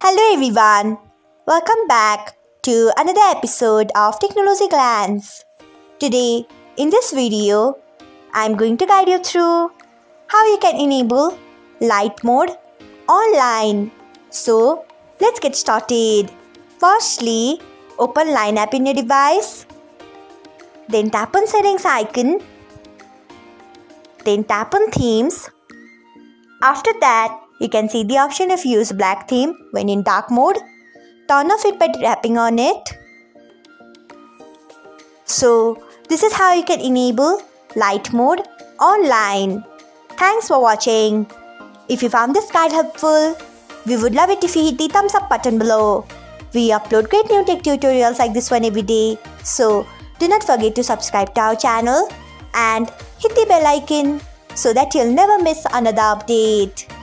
Hello everyone, welcome back to another episode of Technology Glance. Today, in this video, I am going to guide you through how you can enable light mode online. So, let's get started. Firstly, open LINE app in your device. Then tap on settings icon. Then tap on themes. After that, you can see the option of use black theme when in dark mode. Turn off it by tapping on it. So, this is how you can enable light mode online. Thanks for watching. If you found this guide helpful, we would love it if you hit the thumbs up button below. We upload great new tech tutorials like this one every day. So, do not forget to subscribe to our channel and hit the bell icon so that you'll never miss another update.